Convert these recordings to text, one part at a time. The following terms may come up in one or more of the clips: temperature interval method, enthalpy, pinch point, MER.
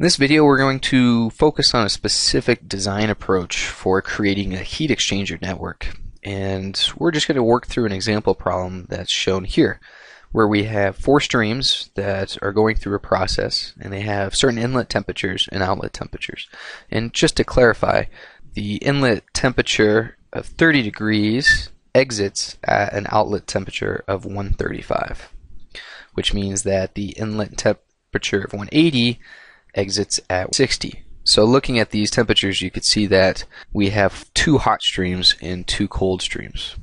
In this video we're going to focus on a specific design approach for creating a heat exchanger network, and we're just going to work through an example problem that's shown here where we have four streams that are going through a process and they have certain inlet temperatures and outlet temperatures. And just to clarify, the inlet temperature of 30 degrees exits at an outlet temperature of 135, which means that the inlet temperature of 180 exits at 60. So looking at these temperatures, you could see that we have two hot streams and two cold streams.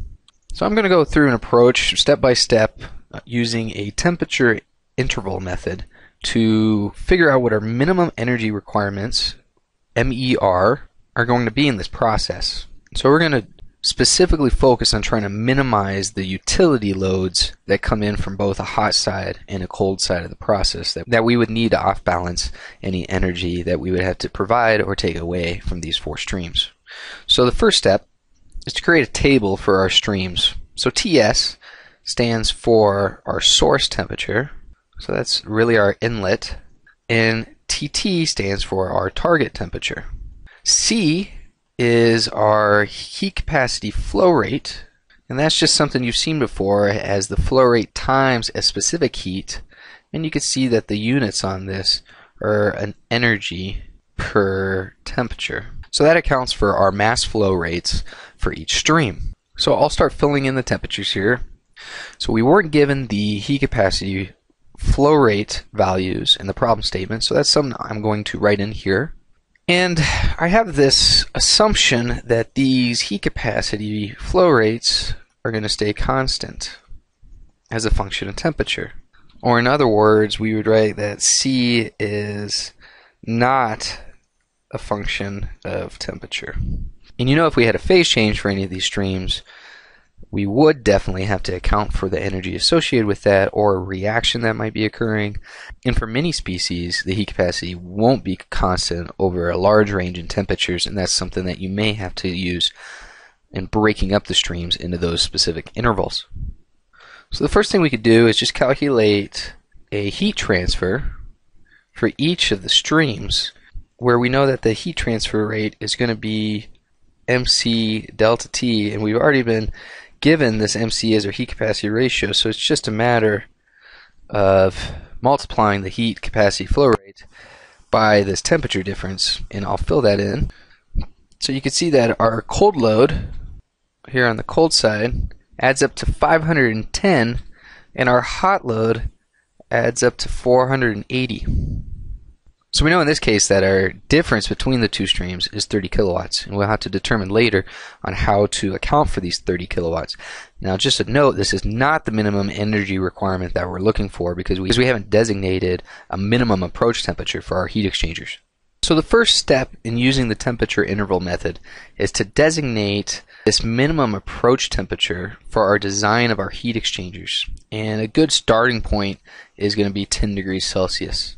So I'm going to go through an approach step by step using a temperature interval method to figure out what our minimum energy requirements, MER, are going to be in this process. So we're going to specifically focus on trying to minimize the utility loads that come in from both a hot side and a cold side of the process that we would need to off balance any energy that we would have to provide or take away from these four streams. So the first step is to create a table for our streams. So TS stands for our source temperature, so that's really our inlet, and TT stands for our target temperature. C is our heat capacity flow rate, and that's just something you've seen before as the flow rate times a specific heat, and you can see that the units on this are an energy per temperature. So that accounts for our mass flow rates for each stream. So I'll start filling in the temperatures here. So we weren't given the heat capacity flow rate values in the problem statement, so that's something I'm going to write in here. And I have this assumption that these heat capacity flow rates are going to stay constant as a function of temperature. Or in other words, we would write that C is not a function of temperature. And you know, if we had a phase change for any of these streams, we would definitely have to account for the energy associated with that or a reaction that might be occurring. And for many species, the heat capacity won't be constant over a large range in temperatures, and that's something that you may have to use in breaking up the streams into those specific intervals. So the first thing we could do is just calculate a heat transfer for each of the streams, where we know that the heat transfer rate is going to be MC delta T, and we've already been given this MC as our heat capacity ratio, so it's just a matter of multiplying the heat capacity flow rate by this temperature difference, and I'll fill that in. So you can see that our cold load here on the cold side adds up to 510 and our hot load adds up to 480. So we know in this case that our difference between the two streams is 30 kilowatts, and we'll have to determine later on how to account for these 30 kilowatts. Now just a note, this is not the minimum energy requirement that we're looking for because we haven't designated a minimum approach temperature for our heat exchangers. So the first step in using the temperature interval method is to designate this minimum approach temperature for our design of our heat exchangers. And a good starting point is going to be 10 degrees Celsius.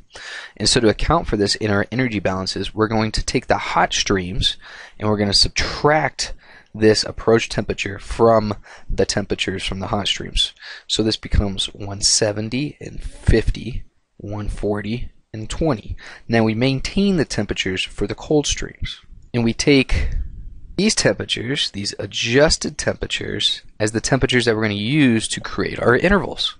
And so to account for this in our energy balances, we're going to take the hot streams and we're going to subtract this approach temperature from the temperatures from the hot streams. So this becomes 170 and 50, 140 and 20. Now we maintain the temperatures for the cold streams. And we take these temperatures, these adjusted temperatures, as the temperatures that we're going to use to create our intervals.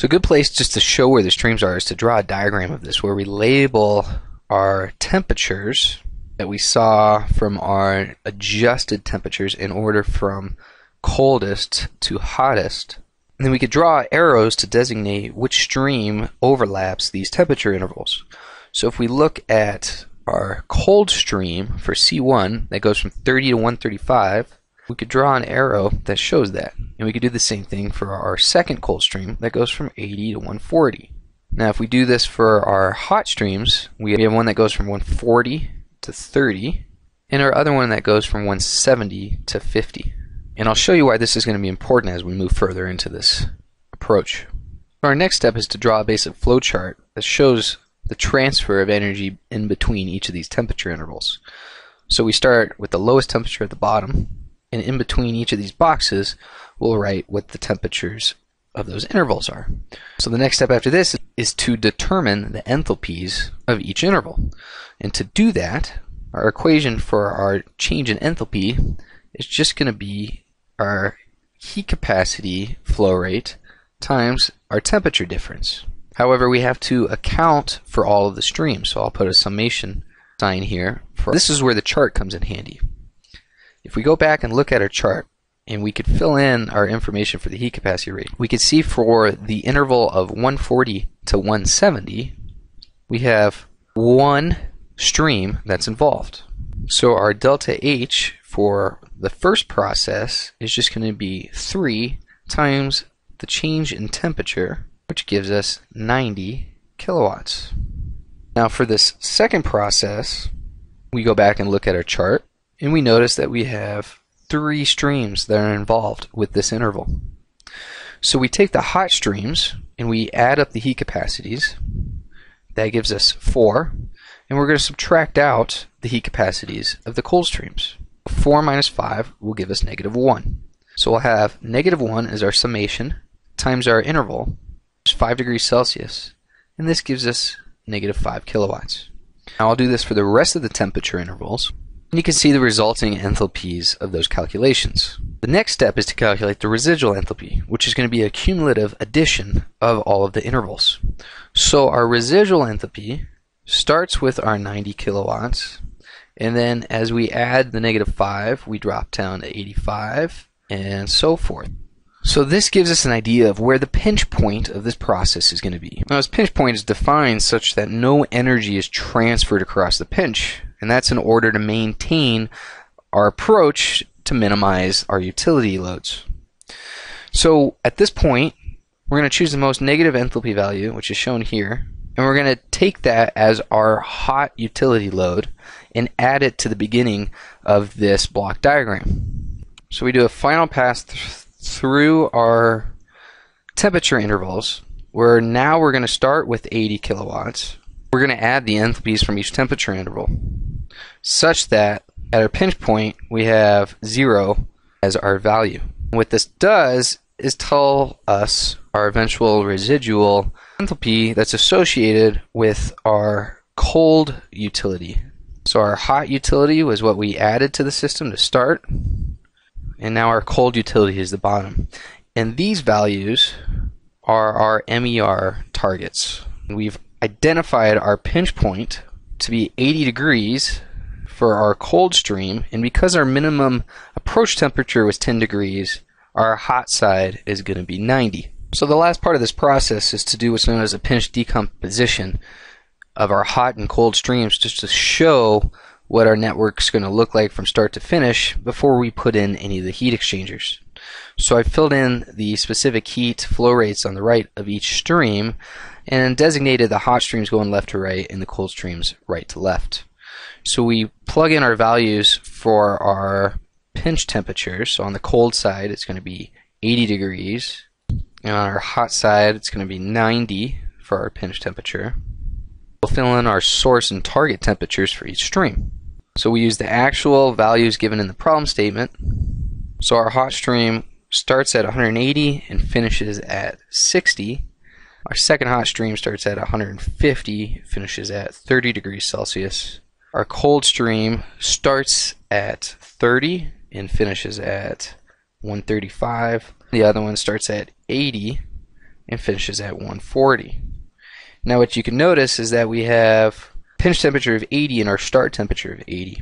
So a good place just to show where the streams are is to draw a diagram of this where we label our temperatures that we saw from our adjusted temperatures in order from coldest to hottest. And then we could draw arrows to designate which stream overlaps these temperature intervals. So if we look at our cold stream for C1 that goes from 30 to 135, we could draw an arrow that shows that. And we could do the same thing for our second cold stream that goes from 80 to 140. Now if we do this for our hot streams, we have one that goes from 140 to 30 and our other one that goes from 170 to 50. And I'll show you why this is going to be important as we move further into this approach. Our next step is to draw a basic flow chart that shows the transfer of energy in between each of these temperature intervals. So we start with the lowest temperature at the bottom, and in between each of these boxes we'll write what the temperatures of those intervals are. So the next step after this is to determine the enthalpies of each interval. And to do that, our equation for our change in enthalpy is just going to be our heat capacity flow rate times our temperature difference. However, we have to account for all of the streams, so I'll put a summation sign here. This is where the chart comes in handy. If we go back and look at our chart, and we could fill in our information for the heat capacity rate, we could see for the interval of 140 to 170, we have one stream that's involved. So our delta H for the first process is just going to be 3 times the change in temperature, which gives us 90 kilowatts. Now for this second process, we go back and look at our chart, and we notice that we have 3 streams that are involved with this interval. So we take the hot streams and we add up the heat capacities. That gives us 4, and we're going to subtract out the heat capacities of the cold streams. 4 minus 5 will give us negative 1. So we'll have negative 1 as our summation times our interval, which is 5 degrees Celsius, and this gives us negative 5 kilowatts. Now I'll do this for the rest of the temperature intervals, and you can see the resulting enthalpies of those calculations. The next step is to calculate the residual enthalpy, which is going to be a cumulative addition of all of the intervals. So our residual enthalpy starts with our 90 kilowatts, and then as we add the negative 5, we drop down to 85, and so forth. So this gives us an idea of where the pinch point of this process is going to be. Now this pinch point is defined such that no energy is transferred across the pinch, and that's in order to maintain our approach to minimize our utility loads. So at this point, we're going to choose the most negative enthalpy value, which is shown here, and we're going to take that as our hot utility load and add it to the beginning of this block diagram. So we do a final pass through our temperature intervals, where now we're going to start with 80 kilowatts. We're going to add the enthalpies from each temperature interval, such that at our pinch point we have 0 as our value. What this does is tell us our eventual residual enthalpy that's associated with our cold utility. So our hot utility was what we added to the system to start, and now our cold utility is the bottom. And these values are our MER targets. We've identified our pinch point to be 80 degrees for our cold stream, and because our minimum approach temperature was 10 degrees, our hot side is going to be 90. So the last part of this process is to do what's known as a pinch decomposition of our hot and cold streams, just to show what our network's going to look like from start to finish before we put in any of the heat exchangers. So I filled in the specific heat flow rates on the right of each stream and designated the hot streams going left to right and the cold streams right to left. So we plug in our values for our pinch temperatures. So on the cold side it's going to be 80 degrees, and on our hot side it's going to be 90 for our pinch temperature. We'll fill in our source and target temperatures for each stream. So we use the actual values given in the problem statement. So our hot stream starts at 180 and finishes at 60. Our second hot stream starts at 150, finishes at 30 degrees Celsius. Our cold stream starts at 30 and finishes at 135. The other one starts at 80 and finishes at 140. Now what you can notice is that we have pinch temperature of 80 and our start temperature of 80.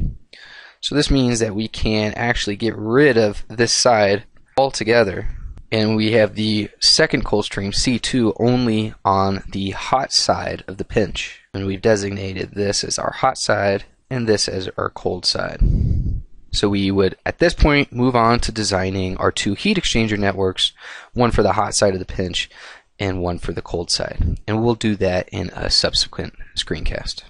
So this means that we can actually get rid of this side altogether, and we have the second cold stream, C2, only on the hot side of the pinch. And we've designated this as our hot side and this as our cold side. So we would, at this point, move on to designing our 2 heat exchanger networks, one for the hot side of the pinch and one for the cold side. And we'll do that in a subsequent screencast.